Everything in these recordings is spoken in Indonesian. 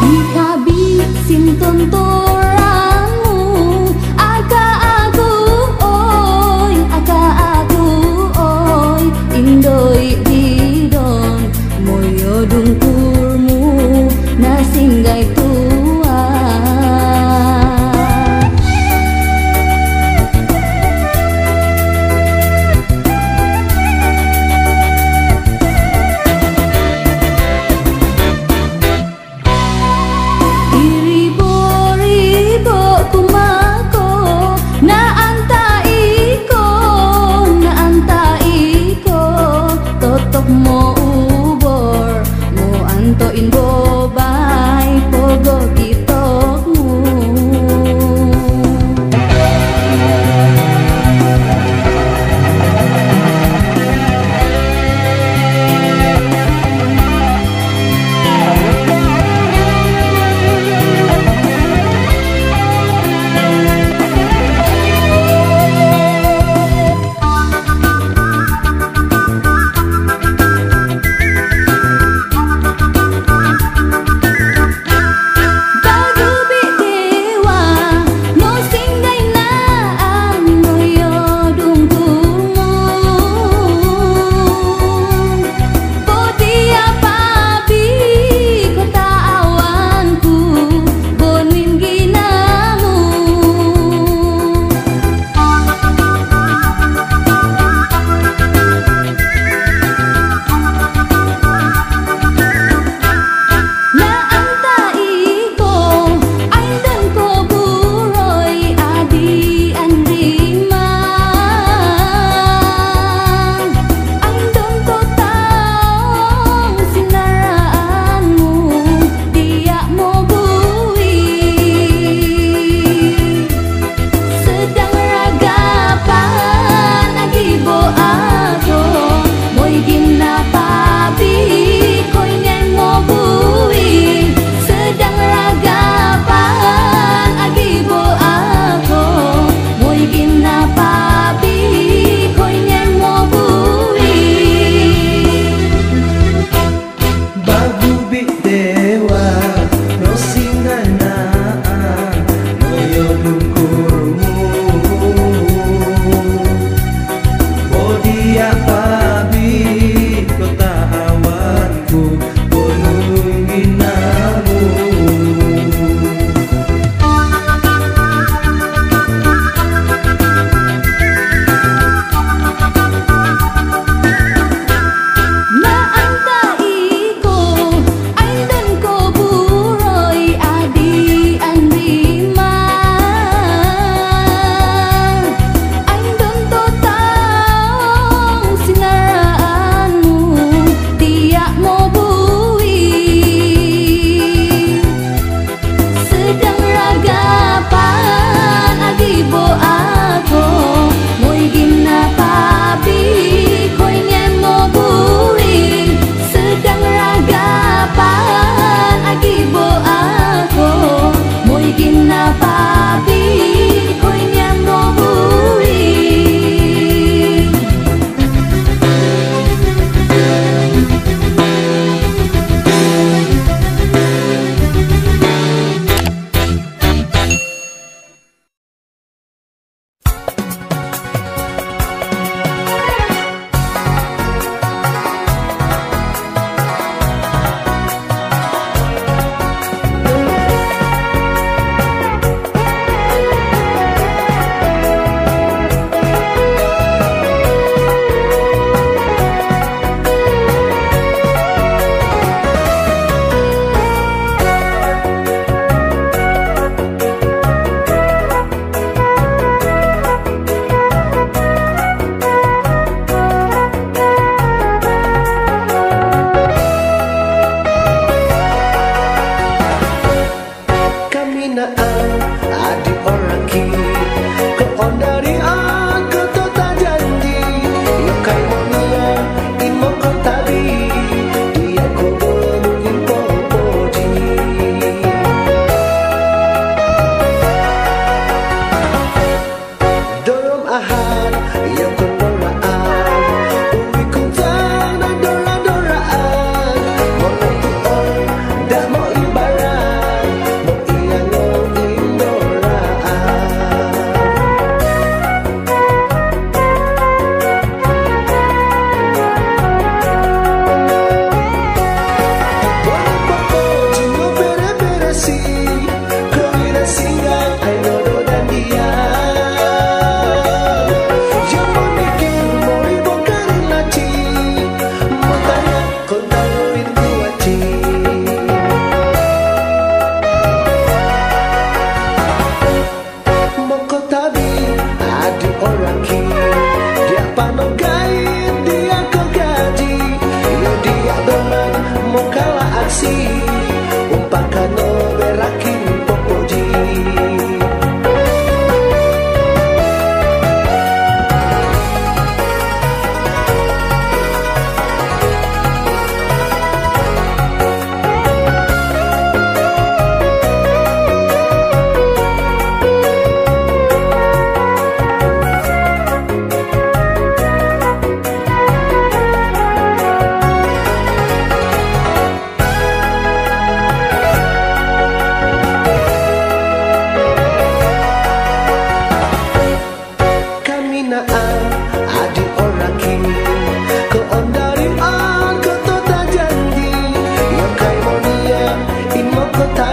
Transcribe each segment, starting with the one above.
Dah mau ibarat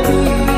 aku.